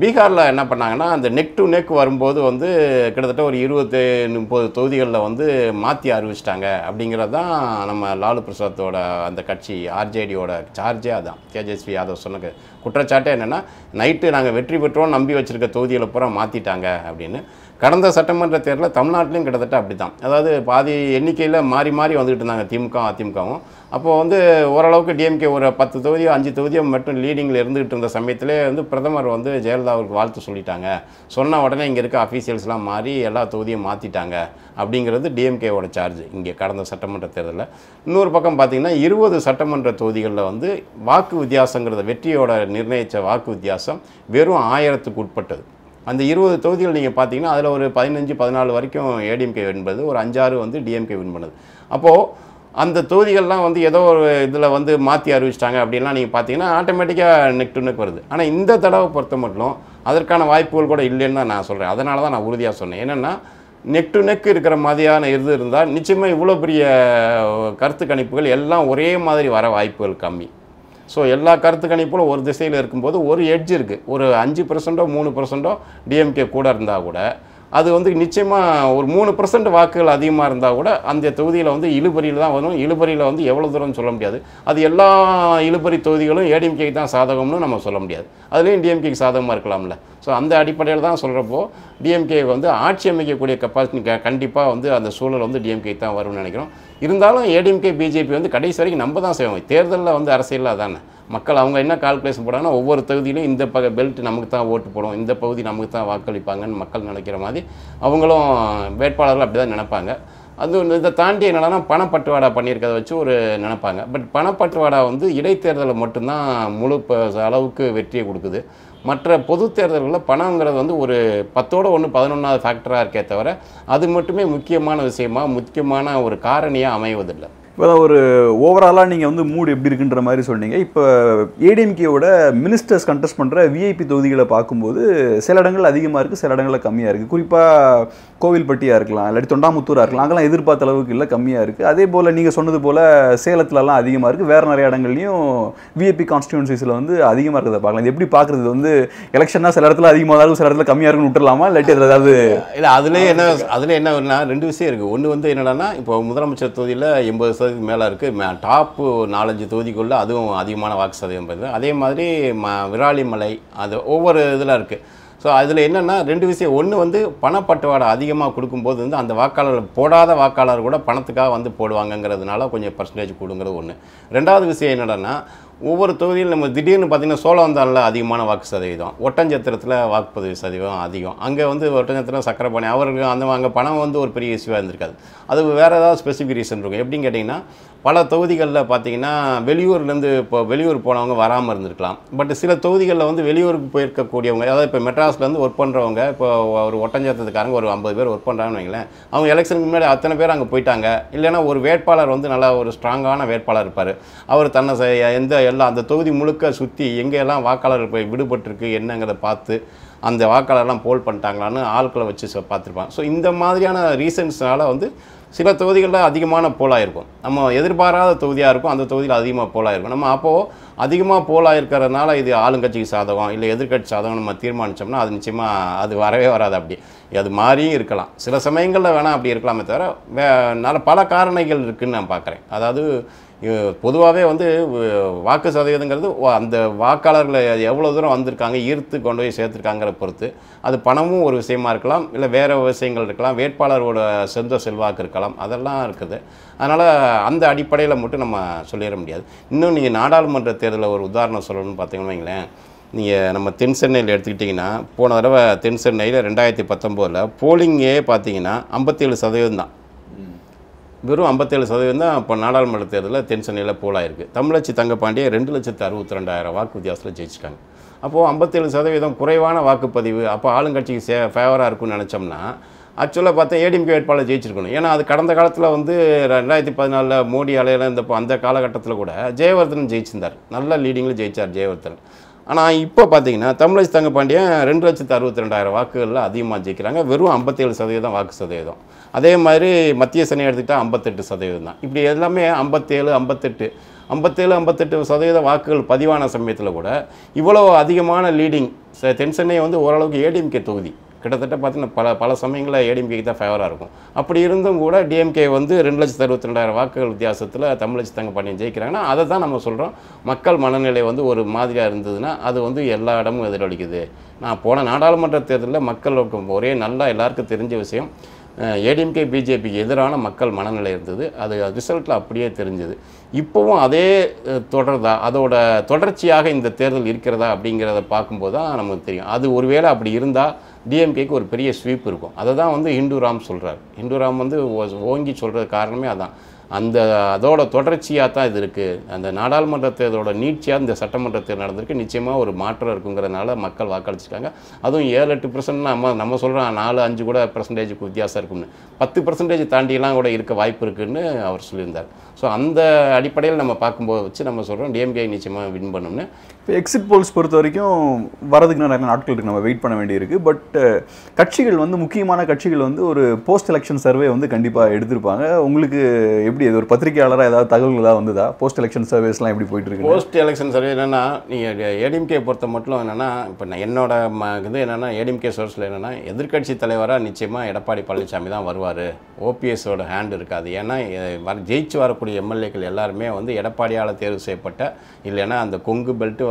பீகாரில் என்ன பண்ணாங்கன்னா அந்த நெக் டு நெக் வரும்போது வந்து கிட்டத்தட்ட ஒரு இருபது முப்பது தொகுதிகளில் வந்து மாற்றி அறிவிச்சிட்டாங்க அப்படிங்கிறது தான் நம்ம லாலு பிரசாத்தோட அந்த கட்சி ஆர்ஜேடியோட சார்ஜே அதுதான் தேஜஸ்வி யாதவ் சொன்ன குற்றச்சாட்டே என்னென்னா நைட்டு நாங்கள் வெற்றி பெற்றோம் நம்பி வச்சுருக்க தொகுதிகளை பூரா மாற்றிட்டாங்க அப்படின்னு கடந்த சட்டமன்ற தேர்தலில் தமிழ்நாட்டிலையும் கிட்டத்தட்ட அப்படி தான் அதாவது பாதி எண்ணிக்கையில் மாறி மாறி வந்துக்கிட்டு இருந்தாங்க திமுக அதிமுகவும் அப்போ வந்து ஓரளவுக்கு டிஎம்கே ஒரு பத்து தொகுதியோ அஞ்சு தொகுதியோ மட்டும் லீடிங்கில் இருந்துகிட்டு இருந்த சமயத்திலே வந்து பிரதமர் வந்து ஜெயலலிதா அவருக்கு வாழ்த்து சொல்லிட்டாங்க. சொன்ன உடனே இங்கே இருக்க அஃபீஷியல்ஸ்லாம் மாறி எல்லா தொகுதியும் மாற்றிட்டாங்க அப்படிங்கிறது டிஎம்கேவோட சார்ஜ் இங்கே கடந்த சட்டமன்ற தேர்தலில். இன்னொரு பக்கம் பார்த்திங்கன்னா இருபது சட்டமன்ற தொகுதிகளில் வந்து வாக்கு வித்தியாசங்கிறத வெற்றியோட நிர்ணயித்த வாக்கு வித்தியாசம் வெறும் ஆயிரத்துக்கு உட்பட்டது. அந்த இருபது தொகுதிகள் நீங்கள் பார்த்தீங்கன்னா அதில் ஒரு பதினஞ்சு பதினாலு வரைக்கும் ஏடிஎம்கே வின் பண்ணுது, ஒரு அஞ்சாறு வந்து டிஎம்கே வின் பண்ணுது. அப்போது அந்த தொகுதிகள்லாம் வந்து ஏதோ ஒரு இதில் வந்து மாற்றி அறிவிச்சிட்டாங்க அப்படின்லாம் நீங்கள் பார்த்தீங்கன்னா ஆட்டோமேட்டிக்காக நெக் டு நெக் வருது. ஆனால் இந்த தடவை பொறுத்த மட்டும் அதற்கான வாய்ப்புகள் கூட இல்லைன்னு தான் நான் சொல்கிறேன். அதனால தான் நான் உறுதியாக சொன்னேன். என்னென்னா நெக் டு நெக் இருக்கிற மாதிரியான இது இருந்தால் நிச்சயமாக இவ்வளோ பெரிய கருத்து கணிப்புகள் எல்லாம் ஒரே மாதிரி வர வாய்ப்புகள் கம்மி. ஸோ எல்லா கருத்து கணிப்புகளும் ஒரு திசையில் இருக்கும்போது ஒரு எட்ஜ் இருக்குது. ஒரு அஞ்சு பர்சன்ட்டோ மூணு பர்சன்ட்டோ டிஎம்கே கூட இருந்தால் கூட அது வந்து நிச்சயமாக ஒரு மூணு பர்சன்ட் வாக்குகள் அதிகமாக இருந்தால் கூட அந்த தொகுதியில் வந்து இழுபறியில் தான் வரும். இழுபறியில் வந்து எவ்வளோ தூரம்னு சொல்ல முடியாது. அது எல்லா இழுபறி தொகுதிகளும் ஏடிஎம்கேக்கு தான் சாதகம்னு நம்ம சொல்ல முடியாது. அதுலேயும் டிஎம்கேக்கு சாதகமாக இருக்கலாம்ல. ஸோ அந்த அடிப்படையில் தான் சொல்கிறப்போ டிஎம்கே வந்து ஆட்சி அமைக்கக்கூடிய கெப்பாசிட்டி கண்டிப்பாக வந்து அந்த சூழல் வந்து டிஎம்கேக்கு தான் வரும்னு நினைக்கிறோம். இருந்தாலும் ஏடிஎம்கே பிஜேபி வந்து கடைசி வரைக்கும் நம்ம தான் செய்வோம். தேர்தலில் வந்து அரசியலில் தானே மக்கள் அவங்க என்ன கால்குலேஷன் போடுறாங்கன்னா ஒவ்வொரு தொகுதியிலும் இந்த பக பெல்ட் நமக்கு தான் ஓட்டு போடும், இந்த பகுதி நமக்கு தான் வாக்களிப்பாங்கன்னு மக்கள் நினைக்கிற மாதிரி அவங்களும் வேட்பாளர்கள் அப்படி தான் நினைப்பாங்க. அது இதை தாண்டி என்னென்னா பணப்பட்டுவாடா பண்ணியிருக்கிறத வச்சு ஒரு நினைப்பாங்க. பட் பணப்பட்டுவாடா வந்து இடைத்தேர்தலை மட்டும்தான் முழு அளவுக்கு வெற்றியை கொடுக்குது. மற்ற பொது தேர்தல்களில் பணங்கிறது வந்து ஒரு பத்தோட ஒன்று பதினொன்றாவது ஃபேக்டராக இருக்கே தவிர அது மட்டுமே முக்கியமான விஷயமாக முக்கியமான ஒரு காரணியாக அமைவதில்லை. இப்போ தான் ஒரு ஓவராலாக நீங்கள் வந்து மூடு எப்படி இருக்குன்ற மாதிரி சொன்னீங்க. இப்போ ஏடிஎம்கேவோட மினிஸ்டர்ஸ் கண்டெஸ்ட் பண்ணுற விஐபி தொகுதிகளை பார்க்கும்போது சில இடங்கள் அதிகமாக இருக்குது, சில இடங்களில் கம்மியாக இருக்குது. குறிப்பாக கோவில்பட்டியாக இருக்கலாம், இல்லாட்டி தொண்டாமுத்தூராக இருக்கலாம், அங்கெல்லாம் எதிர்பார்த்த அளவுக்கு இல்லை, கம்மியாக இருக்குது. அதே போல் நீங்கள் சொன்னது போல் சேலத்துலலாம் அதிகமாக இருக்குது, வேறு நிறைய இடங்கள்லையும் விஐபி கான்ஸ்டியூன்சிஸில் வந்து அதிகமாக இருக்கிறத பார்க்கலாம். இது எப்படி பார்க்குறது வந்து எலெக்ஷன்னா சில இடத்துல அதிகமாக தான் இருக்கும், சில இடத்துல கம்மியாக இருக்குன்னு விட்டுடலாமா, இல்லாட்டி அதில் ஏதாவது இல்லை? அதிலே என்ன அதில் என்ன ஒன்றுனா ரெண்டு விஷயம் இருக்குது. ஒன்று வந்து என்னடானா இப்போ முதலமைச்சர் தொகுதியில் எண்பது சதவீதத்துக்கு மேலே இருக்குது, டாப்பு நாலஞ்சு தொகுதிக்குள்ளே அதுவும் அதிகமான வாக்கு சதவீதம் பெறுது. அதே மாதிரி ம விராலிமலை அது ஒவ்வொரு இதில் இருக்குது. ஸோ அதில் என்னென்னா ரெண்டு விஷயம். ஒன்று வந்து பணப்பட்டுவாடை அதிகமாக கொடுக்கும்போது வந்து அந்த வாக்காளர் போடாத வாக்காளர் கூட பணத்துக்காக வந்து போடுவாங்கங்கிறதுனால கொஞ்சம் பர்சன்டேஜ் கூடுங்கிறது ஒன்று. ரெண்டாவது விஷயம் என்னென்னா ஒவ்வொரு தொகுதியில் நம்ம திடீர்னு பார்த்திங்கன்னா சோழவந்தாலில் அதிகமான வாக்கு சதவீதம், ஒட்டஞ்சத்திரத்தில் வாக்குப்பதிவு சதவீதம் அதிகம். அங்கே வந்து ஒட்டஞ்சத்திரம் சக்கரப்பாணி அவருக்கு அந்த அங்கே பணம் வந்து ஒரு பெரிய இஷ்யூவாக இருந்திருக்காது. அது வேறு ஏதாவது ஸ்பெசிஃபிக் ரீசன் இருக்கும். எப்படின்னு கேட்டிங்கன்னா பல தொகுதிகளில் பார்த்திங்கன்னா வெளியூர்லேருந்து இப்போ வெளியூர் போனவங்க வராமல் இருந்திருக்கலாம். பட் சில தொகுதிகளில் வந்து வெளியூருக்கு போயிருக்கக்கூடியவங்க, அதாவது இப்போ மெட்ராஸ்லேருந்து ஒர்க் பண்ணுறவங்க, இப்போ ஒரு ஒட்டஞ்சத்திரத்துக்காரங்க ஒரு ஐம்பது பேர் ஒர்க் பண்ணுறாங்கன்னு வைங்களேன், அவங்க எலெக்ஷனுக்கு முன்னாடி அத்தனை பேர் அங்கே போயிட்டாங்க. இல்லைனா ஒரு வேட்பாளர் வந்து நல்லா ஒரு ஸ்ட்ராங்கான வேட்பாளர் இருப்பார், அவர் தன்னை எந்த எல்லாம் அந்த தொகுதி முழுக்க சுற்றி எங்கெல்லாம் வாக்காளர்கள் போய் விடுபட்டிருக்கு என்னங்கிறத பார்த்து அந்த வாக்காளர்லாம் போல் பண்ணிட்டாங்களான்னு ஆட்களை வச்சு பார்த்துருப்பாங்க. ஸோ இந்த மாதிரியான ரீசன்ஸ்னால் வந்து சில தொகுதிகளில் அதிகமான போலாக இருக்கும், நம்ம எதிர்பாராத தொகுதியாக இருக்கும், அந்த தொகுதியில் அதிகமாக போலாக இருக்கும். நம்ம அப்போது அதிகமாக போலாக இருக்கிறதுனால இது ஆளுங்கட்சிக்கு சாதகம் இல்லை எதிர்கட்சி சாதகம் நம்ம தீர்மானித்தோம்னா அது நிச்சயமாக அது வரவே வராது. அப்படி அது மாறியும் இருக்கலாம், சில சமயங்களில் வேணால் அப்படி இருக்கலாமே தவிர வே நல்ல பல காரணிகள் இருக்குதுன்னு நான் பார்க்குறேன். அதாவது பொதுவாகவே வந்து வாக்கு சதவீதங்கிறது அந்த வாக்காளர்களை எவ்வளோ தூரம் வந்திருக்காங்க ஈர்த்து கொண்டு போய் சேர்த்துருக்காங்கிற பொறுத்து. அது பணமும் ஒரு விஷயமா இருக்கலாம், இல்லை வேறு விஷயங்கள் இருக்கலாம், வேட்பாளரோட சொந்த செல்வாக்கு இருக்கலாம், அதெல்லாம் இருக்குது. அதனால் அந்த அடிப்படையில் மட்டும் நம்ம சொல்லிட முடியாது. இன்னும் நீங்கள் நாடாளுமன்ற தேர்தலில் ஒரு உதாரணம் சொல்லணும்னு பார்த்தீங்கன்னு வைங்களேன், நீங்கள் நம்ம தென் சென்னையில் எடுத்துக்கிட்டிங்கன்னா போன தடவை தென் சென்னையில் ரெண்டாயிரத்தி பத்தொம்போதில் போலிங்கே பார்த்தீங்கன்னா ஐம்பத்தேழு சதவீதம் தான், வெறும் ஐம்பத்தேழு சதவீதம் தான் இப்போ நாடாளுமன்ற தேர்தலில் தென் சென்னையில் போலாயிருக்கு. தமிழச்சி தங்கப்பாண்டியை ரெண்டு லட்சத்து அறுபத்தி ரெண்டாயிரம் வாக்கு வித்தியாசத்தில் ஜெயிச்சிட்டாங்க. அப்போது ஐம்பத்தேழு சதவீதம் குறைவான வாக்குப்பதிவு. அப்போ ஆளுங்கட்சிக்கு சே ஃபேவராக இருக்கும்னு நினச்சோம்னா ஆக்சுவலாக பார்த்தா ஏடிஎம்கே வேட்பாளர் ஜெயிச்சிருக்கணும். ஏன்னா அது கடந்த காலத்தில் வந்து ரெண்டாயிரத்தி பதினாலில் மோடி அலையில் இருந்தப்போ அந்த காலகட்டத்தில் கூட ஜெயவர்தன் ஜெயிச்சிருந்தார், நல்ல லீடிங்கில் ஜெயித்தார் ஜெயவர்தன். ஆனால் இப்போ பார்த்தீங்கன்னா தமிழச்சி தங்கப்பாண்டியன் ரெண்டு லட்சத்து அறுபத்தி ரெண்டாயிரம் வாக்குகளில் அதிகமாக ஜெயிக்கிறாங்க, வெறும் ஐம்பத்தேழு சதவீதம் வாக்கு சதவீதம். அதே மாதிரி மத்திய சென்னை எடுத்துக்கிட்டால் ஐம்பத்தெட்டு சதவீதம் தான். இப்படி எல்லாமே ஐம்பத்தேழு ஐம்பத்தெட்டு ஐம்பத்தேழு ஐம்பத்தெட்டு சதவீத வாக்குகள் பதிவான சமயத்தில் கூட இவ்வளோ அதிகமான லீடிங் தென் சென்னை வந்து ஓரளவுக்கு ஏடிஎம்கே தொகுதி கிட்டத்தட்ட பார்த்தீங்கன்னா பல பல சமயங்களில் ஏடிஎம்கேக்கு தான் ஃபேவராக இருக்கும். அப்படி இருந்தும் கூட டிஎம்கே வந்து ரெண்டு லட்சத்து அறுபத்தி ரெண்டாயிரம் வாக்குகள் வித்தியாசத்தில் தமிழச்சி தங்கப்பாண்டியன் ஜெயிக்கிறாங்கன்னா அதை தான் நம்ம சொல்கிறோம். மக்கள் மனநிலை வந்து ஒரு மாதிரியாக இருந்ததுன்னா அது வந்து எல்லா இடமும் எதிரொலிக்குது. நான் போன நாடாளுமன்ற தேர்தலில் மக்களுக்கு ஒரே நல்லா எல்லாருக்கும் தெரிஞ்ச விஷயம் ஏடிஎம்கே பிஜேபிக்கு எதிரான மக்கள் மனநிலை இருந்தது, அது ரிசல்ட்டில் அப்படியே தெரிஞ்சது. இப்பவும் அதே தொடர்தா அதோட தொடர்ச்சியாக இந்த தேர்தல் இருக்கிறதா அப்படிங்கறத பாக்கும்போது தான் நமக்கு தெரியும். அது ஒருவேளை அப்படி இருந்தா டிஎம்கேக்கு ஒரு பெரிய ஸ்வீப் இருக்கும். அதை தான் வந்து ஹிந்துராம் சொல்றார். ஹிந்துராம் வந்து ஓங்கி சொல்றது காரணமே அதான். அந்த அதோட தொடர்ச்சியா தான் இது இருக்கு. அந்த நாடாளுமன்ற தேர்தலோட நீட்சியா இந்த சட்டமன்ற தேர்தல் நடந்திருக்கு. நிச்சயமா ஒரு மாற்றம் இருக்குங்கறனால மக்கள் வாக்களிச்சிட்டாங்க. அதுவும் ஏழு எட்டு சதவீதம் நம்ம நம்ம சொல்றோம் நாலு அஞ்சு கூட percentage வித்தியாசம் இருக்கும்னு. பத்து சதவீதம் தாண்டி எல்லாம் கூட இருக்க வாய்ப்பு இருக்குன்னு அவர் சொல்லியிருந்தார். சோ அந்த அடிப்படையில் நம்ம பாக்கும்போது வச்சு நம்ம சொல்றோம் டிஎம்கே நிச்சயமா வின் பண்ணும்னு. எக்ஸிட் போல்ஸ் பொறுத்த வரைக்கும் வரதுக்கு நிறைய நாட்கள் இருக்கு, நம்ம வெயிட் பண்ண வேண்டியிருக்கு. பட் கட்சிகள் வந்து முக்கியமான கட்சிகள் வந்து ஒரு போஸ்ட் எலெக்ஷன் சர்வே வந்து கண்டிப்பா எடுத்திருப்பாங்க. உங்களுக்கு இது ஒரு பத்திரிகையாளரா ஏதாவது தகவல்களா வந்ததா போஸ்ட் எலெக்ஷன் சர்வேஸ்லாம் எப்படி போயிட்டு இருக்கு? போஸ்ட் எலெக்ஷன் சர்வே என்னன்னா நீங்க ஏடிஎம்கே பொறுத்த மட்டும் என்னன்னா இப்போ என்னோட இது என்னன்னா ஏடிஎம்கே சோர்ஸ்ல என்னன்னா எதிர்கட்சி தலைவரா நிச்சயமா எடப்பாடி பழனிசாமி தான் வருவாரு, ஓபிஎஸோட ஹேண்ட் இருக்காது. ஏன்னா ஜெயிச்சு வரக்கூடிய எம்எல்ஏக்கள் எல்லாருமே வந்து எடப்பாடியால் தேர்வு செய்யப்பட்ட இல்லைன்னா அந்த கொங்கு பெல்ட்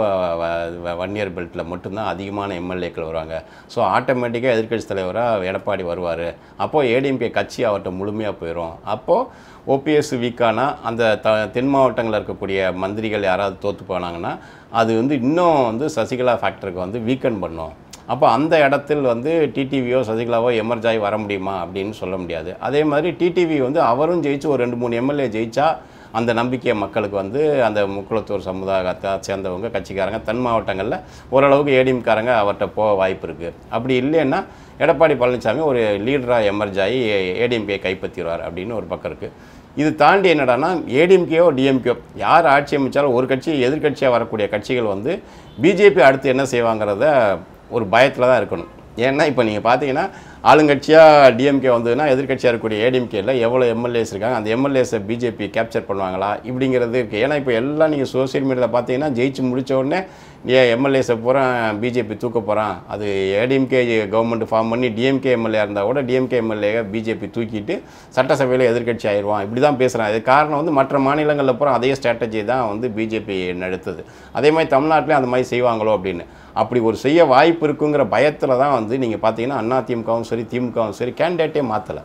வன்னியர் பெல்ட்ல மட்டும்தான் அதிகமான எம்எல்ஏக்கள் வருவாங்க. ஸோ ஆட்டோமேட்டிக்காக எதிர்கட்சி தலைவராக எடப்பாடி வருவார். அப்போ ஏடிஎம்கே கட்சி அவர்கிட்ட முழுமையாக போயிடும். அப்போ ஓபிஎஸ் வீக்கானா அந்த த தென் மாவட்டங்களில் இருக்கக்கூடிய மந்திரிகள் யாராவது தோற்று போனாங்கன்னா அது வந்து இன்னும் வந்து சசிகலா ஃபேக்டருக்கு வந்து வீக்கன் பண்ணும். அப்போ அந்த இடத்தில் வந்து டிடிவியோ சசிகலாவோ எமர்ஜாய் வர முடியுமா அப்படின்னு சொல்ல முடியாது. அதே மாதிரி டிடிவி வந்து அவரும் ஜெயிச்சு ஒரு ரெண்டு மூணு எம்எல்ஏ ஜெயிச்சா அந்த நம்பிக்கையை மக்களுக்கு வந்து அந்த முக்குளத்தூர் சமுதாயத்தை சேர்ந்தவங்க கட்சிக்காரங்க தன் மாவட்டங்களில் ஓரளவுக்கு ஏடிஎம்காரங்க அவர்கிட்ட போக வாய்ப்பு இருக்குது. அப்படி இல்லைன்னா எடப்பாடி பழனிசாமி ஒரு லீடராக எமர்ஜாயி ஏடிஎம்கே கைப்பற்றிடுவார் அப்படின்னு ஒரு பக்கம் இருக்குது. இது தாண்டி என்னடானா ஏடிஎம்கேயோ டிஎம்கேயோ யார் ஆட்சி அமைச்சாலும் ஒரு கட்சி எதிர்கட்சியாக வரக்கூடிய கட்சிகள் வந்து பிஜேபி அடுத்து என்ன செய்வாங்கிறத ஒரு பயத்தில் தான் இருக்கணும். ஏன்னா இப்போ நீங்கள் பார்த்தீங்கன்னா ஆளுங்கட்சியாக டிஎம்கே வந்ததுன்னா எதிர்கட்சியாக இருக்கக்கூடிய ஏடிஎம்கேல எவ்வளோ எம்எல்ஏஸ் இருக்காங்க, அந்த எம்எல்ஏஸை பிஜேபி கேப்சர் பண்ணுவாங்களா இப்படிங்கிறது இருக்குது. ஏன்னா இப்போ எல்லாம் நீங்கள் சோசியல் மீடியாவில் பார்த்தீங்கன்னா ஜெயிச்சு முடித்த உடனே எம்எல்ஏஸை பூரா பிஜேபி தூக்க போகிறான், அது ஏடிஎம்கே கவர்மெண்ட் ஃபார்ம் பண்ணி டிஎம்கே எம்எல்ஏ இருந்தால் கூட டிஎம்கே எம்எல்ஏ பிஜேபி தூக்கிட்டு சட்டசபையில் எதிர்கட்சி ஆயிடுவான் இப்படி தான் பேசுகிறான். இது காரணம் வந்து மற்ற மாநிலங்களில் பூரா அதே ஸ்ட்ராட்டஜி தான் வந்து பிஜேபி நடத்துது. அதே மாதிரி தமிழ்நாட்டிலையும் அந்த மாதிரி செய்வாங்களோ அப்படின்னு அப்படி ஒரு செய்ய வாய்ப்பு இருக்குங்கிற பயத்தில் தான் வந்து நீங்கள் பார்த்தீங்கன்னா அதிமுகவும் சரி திமுகவும் சரி கேண்டிடேட்டே மாற்றலை.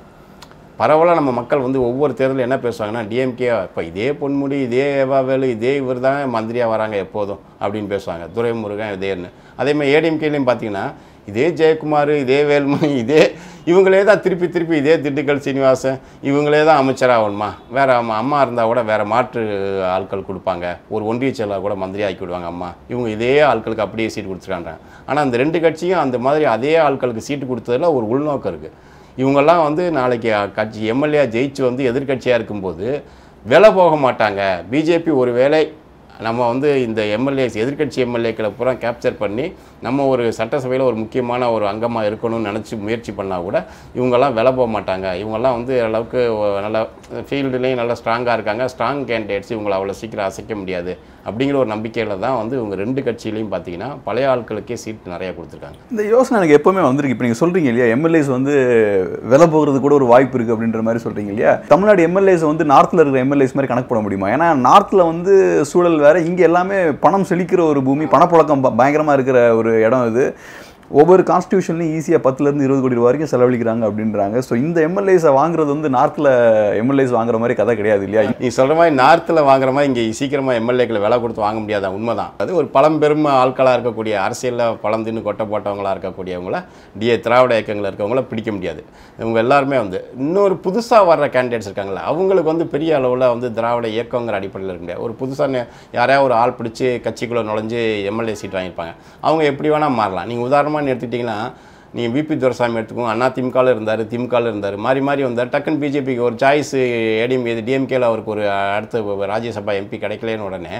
பரவலாக நம்ம மக்கள் வந்து ஒவ்வொரு தேர்தலில் என்ன பேசுவாங்கன்னா டிஎம்கே இப்போ இதே பொன்முடி இதே வேலு இதே இவர் தான் மந்திரியாக வராங்க எப்போதும் அப்படின்னு பேசுவாங்க, துரைமுருகன் இதேன்னு. அதேமாதிரி ஏடிஎம்கேலையும் பார்த்தீங்கன்னா இதே ஜெயக்குமார் இதே வேலுமணி இதே இவங்களே தான் திருப்பி திருப்பி இதே திண்டுக்கல் சீனிவாசன் இவங்களே தான் அமைச்சராகணுமா, வேறு அம்மா இருந்தால் கூட வேறு மாற்று ஆட்கள் கொடுப்பாங்க, ஒரு ஒன்றிய செயலாளர் கூட மந்திரி ஆக்கி விடுவாங்க அம்மா, இவங்க இதே ஆட்களுக்கு அப்படியே சீட்டு கொடுத்துருக்கான்றாங்க. ஆனால் அந்த ரெண்டு கட்சியும் அந்த மாதிரி அதே ஆட்களுக்கு சீட்டு கொடுத்ததில் ஒரு உள்நோக்கம் இருக்குது. இவங்கெல்லாம் வந்து நாளைக்கு கட்சி எம்எல்ஏ ஜெயிச்சு வந்து எதிர்கட்சியாக இருக்கும்போது விலை போக மாட்டாங்க. பிஜேபி ஒரு வேளை நம்ம வந்து இந்த எம்எல்ஏஸ் எதிர்கட்சி எம்எல்ஏக்களை பூரா கேப்சர் பண்ணி நம்ம ஒரு சட்டசபையில் ஒரு முக்கியமான ஒரு அங்கமாக இருக்கணும்னு நினச்சி முயற்சி பண்ணால் கூட இவங்கெல்லாம் விலை போக மாட்டாங்க. இவங்கெல்லாம் வந்து அளவுக்கு நல்லா ஃபீல்டுலேயும் நல்லா ஸ்ட்ராங்காக இருக்காங்க, ஸ்ட்ராங் கேண்டிடேட்ஸ், இவங்களை அவ்வளோ சீக்கிரம் அசைக்க முடியாது அப்படிங்கிற ஒரு நம்பிக்கையில் தான் வந்து இவங்க ரெண்டு கட்சியிலையும் பார்த்தீங்கன்னா பழைய ஆட்களுக்கே சீட் நிறையா கொடுத்துருக்காங்க. இந்த யோசனை எனக்கு எப்போவுமே வந்திருக்கு. இப்போ நீங்கள் சொல்கிறீங்க இல்லையா எம்எல்ஏஸ் வந்து விலை போகிறது கூட ஒரு வாய்ப்பு இருக்குது அப்படின்ற மாதிரி சொல்கிறீங்க இல்லையா, தமிழ்நாடு எம்எல்ஏஸ் வந்து நார்த்தில் இருக்கிற எம்எல்ஏஸ் மாதிரி கணக்கு போட முடியுமா? ஏன்னா நார்த்தில் வந்து சூழல் வேறு, இங்கே எல்லாமே பணம் செழிக்கிற ஒரு பூமி, பணப்புழக்கம் பயங்கரமாக இருக்கிற ஒரு இடம் இது. ஒவ்வொரு கான்ஸ்டியூஷன்லையும் ஈஸியாக பத்துலேருந்து இருபது கோடி ரூபா வரைக்கும் செலவழிக்கிறாங்க அப்படின்றாங்க. ஸோ இந்த எம்எல்ஏஸை வாங்குறது வந்து நார்த்தில் எம்எல்ஏஸ் வாங்குற மாதிரி கதை கிடையாது இல்லையா? நீ சொல்கிற மாதிரி நார்த்தில் வாங்குற மாதிரி இங்கே சீக்கிரமாக எம்எல்ஏக்களை விலை கொடுத்து வாங்க முடியாத உண்மை தான். அது ஒரு பழம்பெரும் ஆட்களாக இருக்கக்கூடிய அரசியலில் பழந்தின்னு கொட்டை போட்டவங்களாக இருக்கக்கூடியவங்கள டிஏ திராவிட இயக்கங்களில் இருக்கவங்கள பிடிக்க முடியாது. இவங்க எல்லாருமே வந்து இன்னொரு புதுசாக வர்ற கேண்டிடேட்ஸ் இருக்காங்களா அவங்களுக்கு வந்து பெரிய அளவில் வந்து திராவிட இயக்கங்கிற அடிப்படையில் இருக்க முடியாது. ஒரு புதுசாக யாரையா ஒரு ஆள் பிடிச்சி கட்சிக்குள்ளே நுழைஞ்சு எம்எல்ஏ சீட் வாங்கியிருப்பாங்க, அவங்க எப்படி வேணால் மாறலாம். நீங்கள் உதாரணமாக எடுத்துக்கிட்டீங்கன்னா நீங்கள் விபி துரைசாமி எடுத்துக்கோங்க, அண்ணா திமுகவில் இருந்தார் திமுகவில் இருந்தார் மாறி மாறி வந்தார், டக்குன்னு பிஜேபிக்கு ஒரு சாய்ஸ் ஏடிஎம் இது டிஎம்கேல அவருக்கு ஒரு அடுத்த ராஜ்யசபா எம்பி கிடைக்கலன்னு உடனே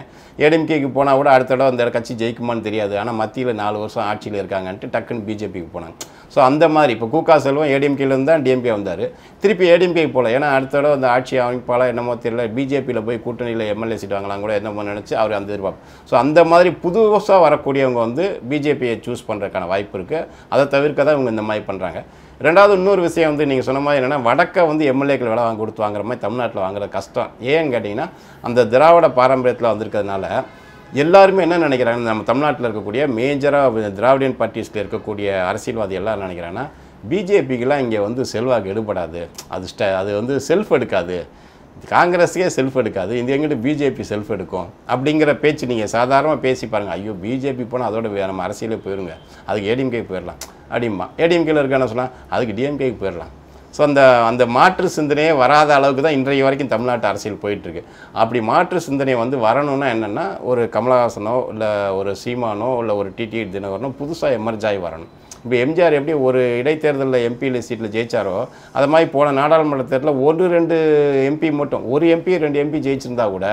ஏடிஎம்கேக்கு போனால் கூட அடுத்த இடம் அந்த கட்சி ஜெயிக்குமான்னு தெரியாது, ஆனால் மத்தியில் நாலு வருஷம் ஆட்சியில் இருக்காங்கன்ட்டு டக்குன்னு பிஜேபிக்கு போனாங்க. ஸோ அந்த மாதிரி இப்போ கூகா செல்வம் ஏடிஎம்கேலேருந்து தான் டிஎம்கே வந்தார், திருப்பி ஏடிஎம்கேக்கு போகல, ஏன்னா அடுத்த இடம் அந்த ஆட்சி அமைப்பால் என்னமோ தெரியல பிஜேபியில் போய் கூட்டணியில் எம்எல்ஏ சீட் வாங்கலாம் கூட என்னமோ நினச்சி அவர் அந்த எதிர்பார்ப்பு. ஸோ அந்த மாதிரி புதுசாக வரக்கூடியவங்க வந்து பிஜேபியை சூஸ் பண்ணுறதுக்கான வாய்ப்பு இருக்குது. அதை தவிர்க்க தான் இவங்க இந்த மாதிரி பண்ணுறாங்க. ரெண்டாவது இன்னொரு விஷயம் வந்து நீங்கள் சொன்ன மாதிரி என்னென்னா வடக்கை வந்து எம்எல்ஏக்கள் விலை வாங்கி கொடுத்து வாங்குற மாதிரி தமிழ்நாட்டில் வாங்குறது கஷ்டம். ஏன்னு கேட்டிங்கன்னா அந்த திராவிட பாரம்பரியத்தில் வந்திருக்கிறதுனால எல்லாருமே என்ன நினைக்கிறாங்க, நம்ம தமிழ்நாட்டில் இருக்கக்கூடிய மேஜராக திராவிடியன் பார்ட்டிஸில் இருக்கக்கூடிய அரசியல்வாதி எல்லாம் நினைக்கிறாங்கன்னா பிஜேபிக்கெலாம் இங்கே வந்து செல்வாக்கு எடுபடாது, அது ஸ்ட அது வந்து செல்ஃப் எடுக்காது, காங்கிரஸ்க்கே செல்ஃப் எடுக்காது, இந்த எங்கிட்ட பிஜேபி செல்ஃப் எடுக்கும் அப்படிங்கிற பேச்சு நீங்கள் சாதாரணமாக பேசி பாருங்கள். ஐயோ பிஜேபி போனால் அதோட நம்ம அரசியலே போயிருங்க, அதுக்கு ஏடிஎம்கேக்கு போயிடலாம் அப்படிமா. ஏடிஎம்கேல இருக்கான்னு சொன்னால் அதுக்கு டிஎம்கேக்கு போயிடலாம். ஸோ அந்த அந்த மாற்று சிந்தனையே வராத அளவுக்கு தான் இன்றைய வரைக்கும் தமிழ்நாட்டு அரசியல் போயிட்டுருக்கு. அப்படி மாற்று சிந்தனை வந்து வரணும்னா என்னென்னா, ஒரு கமலஹாசனோ இல்லை ஒரு சீமானோ இல்லை ஒரு டிடிவி தினகரனோ புதுசாக எமர்ஜாய் வரணும். இப்போ எம்ஜிஆர் எப்படி ஒரு இடைத்தேர்தலில் எம்பியில் சீட்டில் ஜெயித்தாரோ அது மாதிரி போன நாடாளுமன்ற தேர்தலில் ஒரு ரெண்டு எம்பி மட்டும் ஒரு எம்பி ரெண்டு எம்பி ஜெயிச்சிருந்தா கூட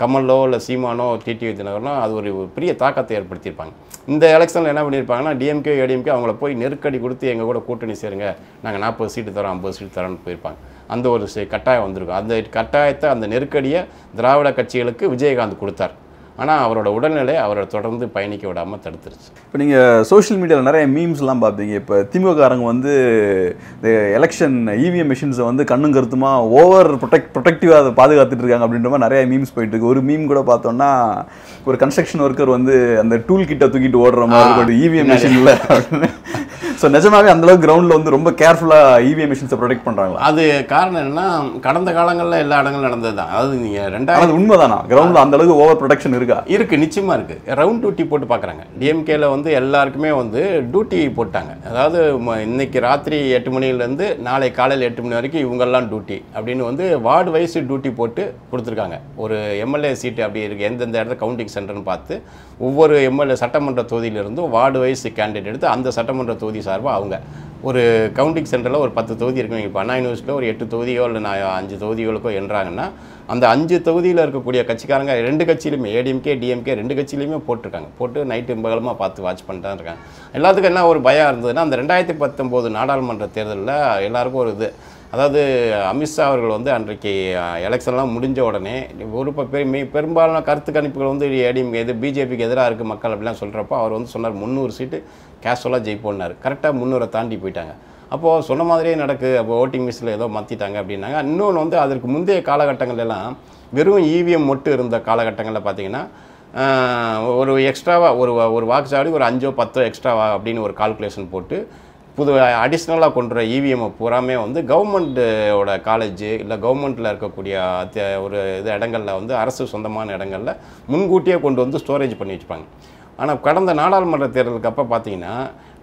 கமலோ இல்லை சீமானோ டிடிவி தினகரனோ அது ஒரு பெரிய தாக்கத்தை ஏற்படுத்தியிருப்பாங்க. இந்த எலெக்ஷனில் என்ன பண்ணியிருப்பாங்கன்னா, டிஎம்கே ஏடிஎம்கே அவங்கள போய் நெருக்கடி கொடுத்து எங்கள் கூட கூட்டணி சேருங்க, நாங்கள் நாற்பது சீட்டு தரோம் ஐம்பது சீட்டு தரோன்னு போயிருப்பாங்க. அந்த ஒரு கட்டாயம் வந்திருக்கும். அந்த கட்டாயத்தை அந்த நெருக்கடியை திராவிட கட்சிகளுக்கு விஜயகாந்த் கொடுத்தார். ஆனால் அவரோட உடல்நிலை அவரை தொடர்ந்து பயணிக்க விடாமல் தடுத்துருச்சு. இப்போ நீங்கள் சோஷியல் மீடியாவில் நிறைய மீம்ஸ்லாம் பார்ப்பீங்க. இப்போ திமுககாரங்க வந்து இந்த எலெக்ஷன் இவிஎம் மிஷின்ஸை வந்து கண்ணும் கருத்துமாக ஓவர் ப்ரொடெக்ட் ப்ரொடெக்டிவாக அதை பாதுகாத்துட்டு இருக்காங்க அப்படின்ற மாதிரி நிறைய மீம்ஸ் போயிட்டுருக்கு. ஒரு மீம் கூட பார்த்தோன்னா, ஒரு கன்ஸ்ட்ரக்ஷன் ஒர்க்கர் வந்து அந்த டூல் கிட்ட தூக்கிட்டு ஓடுற மாதிரி ஒரு இவிஎம் மிஷின் இல்லை அப்படின்னு. ஸோ நிஜமாகவே அந்தளவுக்கு கிரவுண்டில் வந்து ரொம்ப கேர்ஃபுல்லாக இவிஎம் மிஷின்ஸை ப்ரொடெக்ட் பண்ணுறாங்க. அது காரணம் என்னென்னா, கடந்த காலங்களில் எல்லா இடங்களும் நடந்தது தான். அதாவது நீங்கள் ரெண்டாவது உண்மை தானா கிரவுண்டில் அந்தளவுக்கு ஓவர் ப்ரொடெக்ஷன் இருக்கா? இருக்குது, நிச்சயமாக இருக்குது. ரவுண்ட் டியூட்டி போட்டு பார்க்குறாங்க. டிஎம்கேல வந்து எல்லாருக்குமே வந்து டியூட்டி போட்டாங்க. அதாவது இன்றைக்கி ராத்திரி எட்டு மணிலேருந்து நாளை காலையில் எட்டு மணி வரைக்கும் இவங்கெல்லாம் டியூட்டி அப்படின்னு வந்து வார்டு வைஸ் டியூட்டி போட்டு கொடுத்துருக்காங்க. ஒரு எம்எல்ஏ சீட்டு அப்படி இருக்குது, எந்தெந்த இடத்துல கவுண்டிங் சென்டர்னு பார்த்து ஒவ்வொரு எம்எல்ஏ சட்டமன்ற தொகுதியிலிருந்தும் வார்டு வைஸ் கேண்டிடேட் எடுத்து அந்த சட்டமன்ற தொகுதி சார்பாக அவங்க ஒரு கவுண்டிங் சென்டரில் ஒரு பத்து தொகுதி இருக்குங்க. இப்போ அண்ணா யூனிவர்சிட்டியில் ஒரு எட்டு தொகுதியோ இல்லை நான் அஞ்சு தொகுதிகளுக்கோ என்றாங்கன்னா அந்த அஞ்சு தொகுதியில் இருக்கக்கூடிய கட்சிக்காரங்க ரெண்டு கட்சியிலுமே ஏடிஎம்கே டிஎம்கே ரெண்டு கட்சியிலையுமே போட்டிருக்காங்க. போட்டு நைட்டு பகலமாக பார்த்து வாட்ச் பண்ணிட்டு தான் இருக்காங்க. எல்லாத்துக்கும் என்ன ஒரு பயம் இருந்ததுன்னா, அந்த ரெண்டாயிரத்தி பத்தொம்போது நாடாளுமன்ற தேர்தலில் எல்லாேருக்கும் ஒரு இது, அதாவது அமித்ஷா அவர்கள் வந்து அன்றைக்கு எலெக்ஷன்லாம் முடிஞ்ச உடனே ஒரு பெருமை பெரும்பாலான கருத்து கணிப்புகள் வந்து ஏடிஎம்கே எது பிஜேபிக்கு எதிராக இருக்குது மக்கள் அப்படிலாம் சொல்கிறப்போ அவர் வந்து சொன்னார் முந்நூறு சீட்டு கேஷுவலாக ஜெயிப்போன்னார். கரெக்டாக முந்நூறை தாண்டி போயிட்டாங்க. அப்போது சொன்ன மாதிரியே நடக்கு. அப்போ ஓட்டிங் மிஷினில் ஏதோ மாற்றிட்டாங்க அப்படின்னாங்க. இன்னொன்று வந்து அதற்கு முந்தைய காலகட்டங்கள்லாம் வெறும் இவிஎம் மட்டும் இருந்த காலகட்டங்களில் பார்த்திங்கன்னா ஒரு எக்ஸ்ட்ராவாக ஒரு ஒரு வாக்குச்சாவடி ஒரு அஞ்சோ பத்தோ எக்ஸ்ட்ராவா அப்படின்னு ஒரு கால்குலேஷன் போட்டு புது அடிஷ்னலாக கொண்டுற இவிஎம்மை பூராமே வந்து கவர்மெண்ட்டோட காலேஜு இல்லை கவர்மெண்ட்டில் இருக்கக்கூடிய ஒரு இது இடங்களில் வந்து அரசு சொந்தமான இடங்களில் முன்கூட்டியே கொண்டு வந்து ஸ்டோரேஜ் பண்ணி வச்சுப்பாங்க. ஆனால் கடந்த நாடாளுமன்ற தேர்தலுக்கு அப்போ பார்த்தீங்கன்னா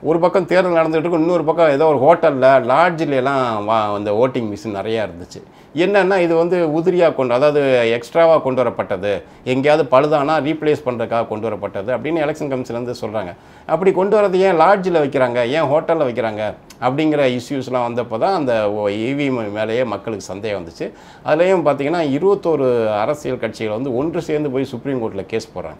ஒரு பக்கம் தேர்தல் நடந்துகிட்டு இருக்கும், இன்னொரு பக்கம் ஏதோ ஒரு ஹோட்டலில் லாட்ஜிலெலாம் வா அந்த ஓட்டிங் மிஷின் நிறையா இருந்துச்சு. என்னென்னா இது வந்து உதிரியாக கொண்டு அதாவது எக்ஸ்ட்ராவாக கொண்டு வரப்பட்டது, எங்கேயாவது பழுதானா ரீப்ளேஸ் பண்ணுறதுக்காக கொண்டு வரப்பட்டது அப்படின்னு எலெக்ஷன் கமிஷன் வந்து சொல்கிறாங்க. அப்படி கொண்டு வரது ஏன் லாட்ஜில் வைக்கிறாங்க, ஏன் ஹோட்டலில் வைக்கிறாங்க அப்படிங்கிற இஷ்யூஸ்லாம் வந்தப்போ தான் அந்த இவிஎம் மேலேயே மக்களுக்கு சந்தேகம் வந்துச்சு. அதுலேயும் பார்த்திங்கன்னா இருபத்தோரு அரசியல் கட்சிகள் வந்து ஒன்று சேர்ந்து போய் சுப்ரீம் கோர்ட்டில் கேஸ் போடுறாங்க.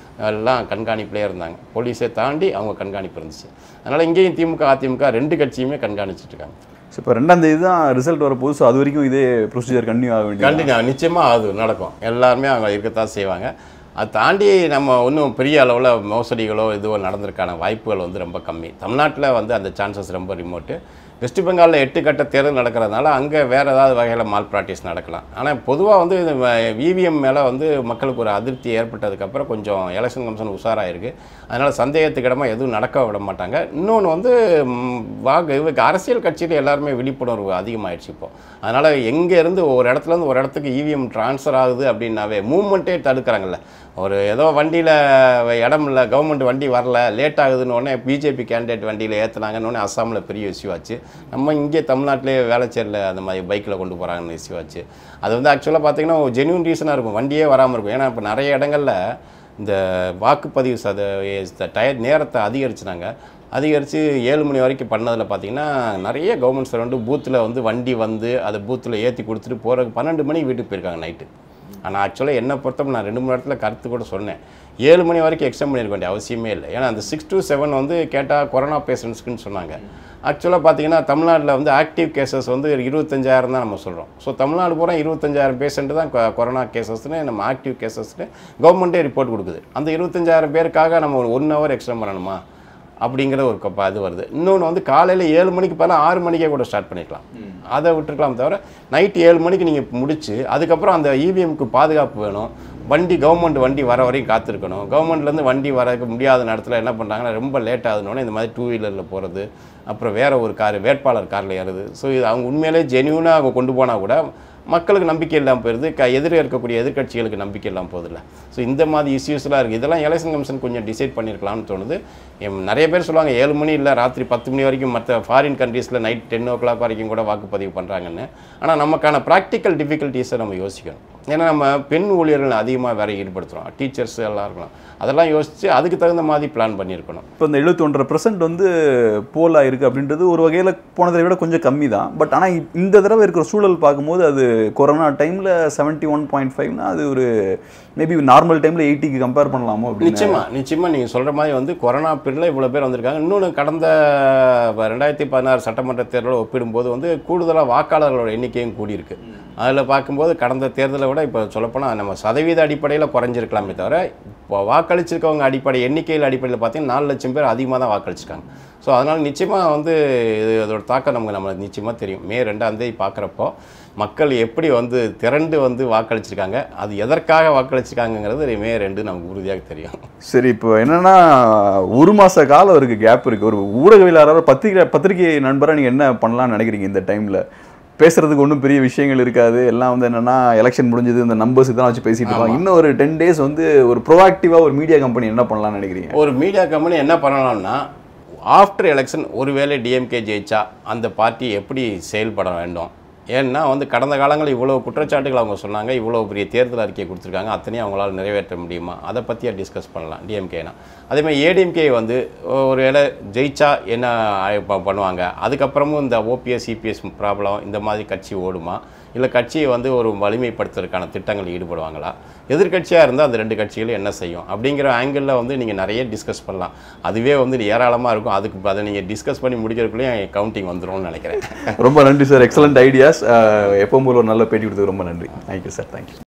எல்லாம் கண்காணிப்பிலே இருந்தாங்க. போலீஸை தாண்டி அவங்க கண்காணிப்பு இருந்துச்சு. அதனால் இங்கேயும் திமுக அதிமுக ரெண்டு கட்சியுமே கண்காணிச்சிட்ருக்காங்க. ஸோ இப்போ ரெண்டாம் தேதி தான் ரிசல்ட் வரப்போது. ஸோ அது வரைக்கும் இதே ப்ரொசீஜர் கண்டினியூ ஆக வேண்டிய கண்டினியூ நிச்சயமாக அது நடக்கும். எல்லாருமே அவங்க இருக்கத்தான் செய்வாங்க. அதை தாண்டி நம்ம ஒன்றும் பெரிய அளவில் மோசடிகளோ இதுவோ நடந்திருக்கான வாய்ப்புகள் வந்து ரொம்ப கம்மி. தமிழ்நாட்டில் வந்து அந்த சான்சஸ் ரொம்ப ரிமோட்டு. வெஸ்ட் பெங்காலில் எட்டு கட்ட தேர்தல் நடக்கிறதுனால அங்கே வேறு ஏதாவது வகையில் மால் ப்ராக்டிஸ் நடக்கலாம். ஆனால் பொதுவாக வந்து இது இவிஎம் மேலே வந்து மக்களுக்கு ஒரு அதிருப்தி ஏற்பட்டதுக்கப்புறம் கொஞ்சம் எலெக்ஷன் கமிஷன் உஷாராயிருக்கு. அதனால் சந்தேகத்துக்கிடமா எதுவும் நடக்க விட மாட்டாங்க. இன்னொன்று வந்து வாக்கு இவருக்கு அரசியல் கட்சியில் எல்லாருமே விழிப்புணர்வு அதிகமாகிடுச்சு இப்போது. அதனால் எங்கேருந்து ஒரு இடத்துலேருந்து ஒரு இடத்துக்கு இவிஎம் ட்ரான்ஸ்ஃபர் ஆகுது அப்படின்னாவே மூவ்மெண்ட்டே தடுக்கிறாங்கல்ல. ஒரு ஏதோ வண்டியில் இடம் இல்லை, கவர்மெண்ட் வண்டி வரல, லேட் ஆகுதுன்னொடனே பிஜேபி கேண்டிடேட் வண்டியில் ஏற்றுனாங்கன்னொடனே அஸ்ஸாமில் பெரிய இஷ்யூ ஆச்சு. நம்ம இங்கே தமிழ்நாட்டிலே வேளச்சேரியில் அந்த மாதிரி பைக்கில் கொண்டு போகிறாங்கன்னு இஷ்யூ ஆச்சு. அது வந்து ஆக்சுவலாக பார்த்திங்கன்னா ஜென்யூன் ரீசனாக இருக்கும், வண்டியே வராமல் இருக்கும். ஏன்னா இப்போ நிறைய இடங்களில் இந்த வாக்குப்பதிவு சத டயர் நேரத்தை அதிகரிச்சுனாங்க. அதிகரித்து ஏழு மணி வரைக்கும் பண்ணதில் பார்த்திங்கன்னா நிறைய கவர்மெண்ட் சரௌண்டு பூத்தில் வந்து வண்டி வந்து அதை பூத்தில் ஏற்றி கொடுத்துட்டு போகிறதுக்கு பன்னெண்டு மணிக்கு வீட்டுக்கு போயிருக்காங்க நைட்டு. ஆனால் ஆக்சுவலாக என்னை பொறுத்தவரை நான் ரெண்டு மூணு இடத்துல கருத்து கூட சொன்னேன், ஏழு மணி வரைக்கும் எக்ஸ்டெண்ட் பண்ணியிருக்க வேண்டிய அவசியமே இல்லை. ஏன்னா அந்த சிக்ஸ் டு செவன் வந்து கேட்டால் கொரோனா பேஷண்ட்ஸ்க்குன்னு சொன்னாங்க. ஆக்சுவலாக பார்த்தீங்கன்னா தமிழ்நாட்டில் வந்து ஆக்டிவ் கேசஸ் வந்து இருபத்தஞ்சாயிரம் தான் நம்ம சொல்கிறோம். ஸோ தமிழ்நாடு பூரா இருபத்தஞ்சாயிரம் பேஷண்ட்டு தான் கொரோனா கேசஸ்னு நம்ம ஆக்டிவ் கேசஸ்னு கவர்மெண்ட்டே ரிப்போர்ட் கொடுக்குது. அந்த இருபத்தஞ்சாயிரம் பேருக்காக நம்ம ஒரு ஒன் ஹவர் எக்ஸ்ட்ரா பண்ணணுமா அப்படிங்கிற ஒரு கப்பா அது வருது. இன்னொன்று வந்து காலையில் ஏழு மணிக்கு பதிலாக ஆறு மணிக்கே கூட ஸ்டார்ட் பண்ணிக்கலாம், அதை விட்டுருக்கலாம். தவிர நைட்டு ஏழு மணிக்கு நீங்கள் முடித்து அதுக்கப்புறம் அந்த இவிஎம்க்கு பாதுகாப்பு வேணும், வண்டி கவர்மெண்ட் வண்டி வர வரையும் காத்திருக்கணும். கவர்மெண்ட்லேருந்து வண்டி வர முடியாத நேரத்தில் என்ன பண்ணுறாங்கன்னா ரொம்ப லேட் ஆகுதுன்னொன்னே இந்த மாதிரி டூ வீலரில் போகிறது, அப்புறம் வேறு ஒரு கார் வேட்பாளர் காரில் ஏறுது. ஸோ இது அவங்க உண்மையிலே ஜென்யூனாக அவங்க கொண்டு போனால் கூட மக்களுக்கு நம்பிக்கை இல்லாமல் போயிடுது, க எதிரே இருக்கக்கூடிய எதிர்கட்சிகளுக்கு நம்பிக்கை இல்லாமல் போதில்ல. ஸோ இந்த மாதிரி இஷ்யூஸ்லாம் இருக்குது. இதெல்லாம் எலெக்ஷன் கமிஷன் கொஞ்சம் டிசைட் பண்ணியிருக்கலாம்னு தோணுது. நிறைய பேர் சொல்லுவாங்க ஏழு மணி இல்லை ராத்திரி பத்து மணி வரைக்கும் மற்ற ஃபாரின் கண்ட்ரீஸில் நைட் டென் ஓ கிளாக் வரைக்கும் கூட வாக்குப்பதிவு பண்ணுறாங்கன்னு. ஆனால் நமக்கான ப்ராக்டிக்கல் டிஃபிகல்ட்டிஸை நம்ம யோசிக்கணும். ஏன்னா நம்ம பெண் ஊழியர்கள் அதிகமாக வேற ஈடுபடுத்துகிறோம், டீச்சர்ஸ் எல்லாம் இருக்கலாம். அதெல்லாம் யோசித்து அதுக்கு தகுந்த மாதிரி பிளான் பண்ணியிருக்கணும். இப்போ இந்த எழுபத்தொன்றரை பர்சன்ட் வந்து போலாக இருக்குது அப்படின்றது ஒரு வகையில் போனதை விட கொஞ்சம் கம்மி தான். பட் ஆனால் இந்த தடவை இருக்கிற சூழல் பார்க்கும்போது அது கொரோனா டைமில் செவன்ட்டி ஒன் பாயிண்ட் ஃபைவ்னா அது ஒரு மேபி நார்மல் டைமில் எயிட்டிக்கு கம்பேர் பண்ணலாமோ? நிச்சயமாக நிச்சயமாக நீங்கள் சொல்கிற மாதிரி வந்து கொரோனா பீரியடில் இவ்வளோ பேர் வந்திருக்காங்க. இன்னொன்று கடந்த ரெண்டாயிரத்தி பதினாறு சட்டமன்ற தேர்தலோடு ஒப்பிடும்போது வந்து கூடுதலாக வாக்காளர்களோட எண்ணிக்கையும் கூடியிருக்கு. அதில் பார்க்கும்போது கடந்த தேர்தலை விட இப்போ சொல்லப்போனால் நம்ம சதவீத அடிப்படையில் குறைஞ்சிருக்கலாமே தவிர இப்போ வாக்களிச்சிருக்கவங்க அடிப்படை எண்ணிக்கையில் அடிப்படையில் பார்த்தீங்கன்னா நாலு லட்சம் பேர் அதிகமாக தான் வாக்களிச்சிருக்காங்க. ஸோ அதனால் நிச்சயமாக வந்து இது அதோட தாக்கம் நமக்கு நம்மளுக்கு நிச்சயமாக தெரியும். மே ரெண்டாம் தேதி பார்க்குறப்போ மக்கள் எப்படி வந்து திரண்டு வந்து வாக்களிச்சிருக்காங்க, அது எதற்காக வாக்களிச்சிருக்காங்கிறது மே ரெண்டு நமக்கு உறுதியாக தெரியும். சரி, இப்போ என்னென்னா ஒரு மாத காலம் இருக்குது, கேப் இருக்குது. ஒரு ஊடகவியலாளராக பத்திரிகை பத்திரிகை நண்பராக நீங்கள் என்ன பண்ணலான்னு நினைக்கிறீங்க? இந்த டைமில் பேசுகிறதுக்கு ஒன்றும் பெரிய விஷயங்கள் இருக்காது. எல்லாம் வந்து என்னென்னா எலெக்ஷன் முடிஞ்சது, இந்த நம்பர்ஸுக்கு தான் வச்சு பேசிட்டு இருக்காங்க. இன்னும் ஒரு டென் டேஸ் வந்து ஒரு ப்ரோஆக்டிவாக ஒரு மீடியா கம்பெனி என்ன பண்ணலான்னு நினைக்கிறீங்க? ஒரு மீடியா கம்பெனி என்ன பண்ணலாம்னா ஆஃப்டர் எலெக்ஷன் ஒருவேளை டிஎம்கே ஜெயிச்சா அந்த பார்ட்டி எப்படி செயல்பட வேண்டும்? ஏன்னா வந்து கடந்த காலங்களில் இவ்வளோ குற்றச்சாட்டுகள் அவங்க சொன்னாங்க, இவ்வளோ பெரிய தேர்தல் அறிக்கையை கொடுத்துருக்காங்க, அத்தனையும் அவங்களால் நிறைவேற்ற முடியுமா? அதை பற்றியாக டிஸ்கஸ் பண்ணலாம் டிஎம்கேனா. அதேமாதிரி ஏடிஎம்கே வந்து ஒரு வேளை ஜெயிச்சா என்ன பண்ணுவாங்க? அதுக்கப்புறமும் இந்த ஓபிஎஸ் சிபிஎஸ் ப்ராப்ளம் இந்த மாதிரி கட்சி ஓடுமா, இல்லை கட்சியை வந்து ஒரு வலிமைப்படுத்துறதுக்கான திட்டங்கள் ஈடுபடுவாங்களா? எதிர்கட்சியாக இருந்தால் அந்த ரெண்டு கட்சிகளும் என்ன செய்யும் அப்படிங்கிற ஆங்கிளில் வந்து நீங்கள் நிறைய டிஸ்கஸ் பண்ணலாம். அதுவே வந்து ஏராளமாக இருக்கும். அதுக்கு அதை நீங்கள் டிஸ்கஸ் பண்ணி முடிக்கிறதுக்குள்ளேயும் கவுண்டிங் வந்துடும்னு நினைக்கிறேன். ரொம்ப நன்றி சார், எக்ஸலண்ட் ஐடியாஸ். எப்பவும் போல ஒரு நல்ல பேட்டி கொடுத்து ரொம்ப நன்றி. Thank you sir, thank you.